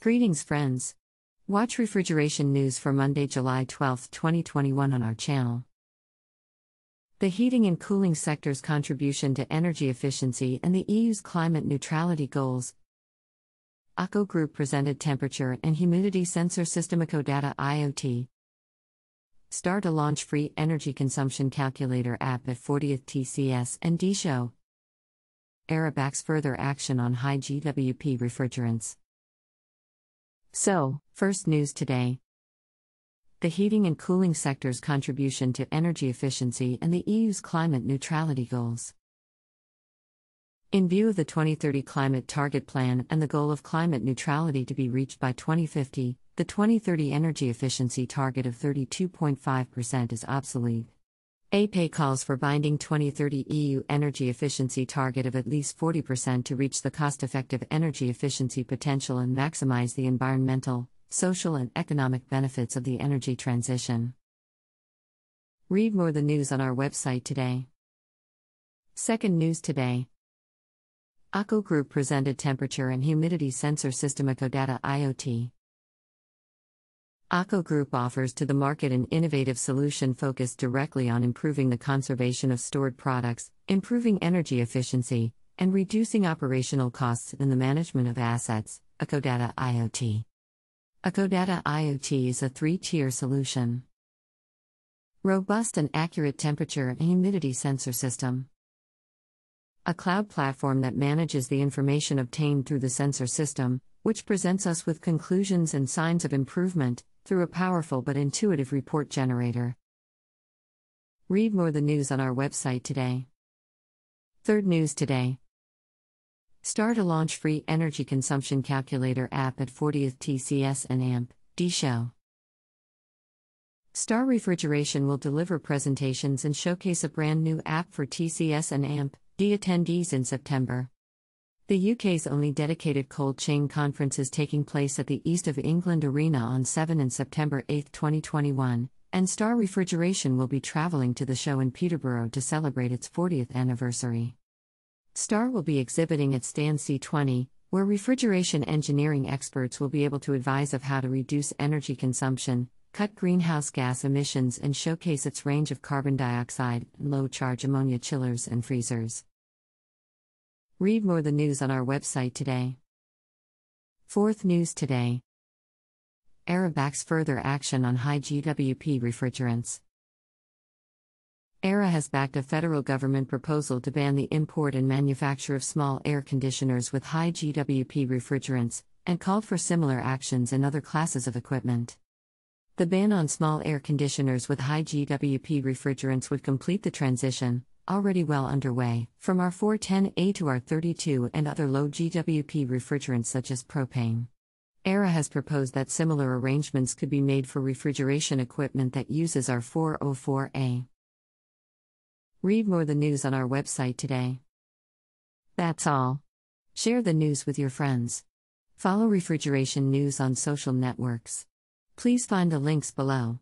Greetings, friends. Watch refrigeration news for Monday, July 12, 2021 on our channel. The heating and cooling sector's contribution to energy efficiency and the EU's climate neutrality goals. AKO Group presented temperature and humidity sensor system AKOData IoT. Star to launch free energy consumption calculator app at 40th TCS&D Show. AIRAH backs further action on high GWP refrigerants. So, first news today. The heating and cooling sector's contribution to energy efficiency and the EU's climate neutrality goals. In view of the 2030 Climate Target Plan and the goal of climate neutrality to be reached by 2050, the 2030 energy efficiency target of 32.5% is obsolete. APE calls for binding 2030 EU energy efficiency target of at least 40% to reach the cost-effective energy efficiency potential and maximize the environmental, social and economic benefits of the energy transition. Read more the news on our website today. Second news today. AKO Group presented temperature and humidity sensor system AKOData IoT. AKO Group offers to the market an innovative solution focused directly on improving the conservation of stored products, improving energy efficiency, and reducing operational costs in the management of assets, AKOData IoT. AKOData IoT is a three-tier solution. Robust and accurate temperature and humidity sensor system. A cloud platform that manages the information obtained through the sensor system, which presents us with conclusions and signs of improvement, through a powerful but intuitive report generator. Read more the news on our website today. Third news today. Star to launch free energy consumption calculator app at 40th TCS&D Show. Star Refrigeration will deliver presentations and showcase a brand new app for TCS&D attendees in September. The UK's only dedicated cold chain conference is taking place at the East of England Arena on 7 and September 8, 2021, and Star Refrigeration will be travelling to the show in Peterborough to celebrate its 40th anniversary. Star will be exhibiting at Stand C20, where refrigeration engineering experts will be able to advise of how to reduce energy consumption, cut greenhouse gas emissions and showcase its range of carbon dioxide, low-charge ammonia chillers and freezers. Read more the news on our website today. Fourth news today. AIRAH backs further action on high GWP refrigerants. AIRAH has backed a federal government proposal to ban the import and manufacture of small air conditioners with high GWP refrigerants, and called for similar actions in other classes of equipment. The ban on small air conditioners with high GWP refrigerants would complete the transition, already well underway, from R410A to R32 and other low GWP refrigerants such as propane. AIRAH has proposed that similar arrangements could be made for refrigeration equipment that uses R404A. Read more the news on our website today. That's all. Share the news with your friends. Follow refrigeration news on social networks. Please find the links below.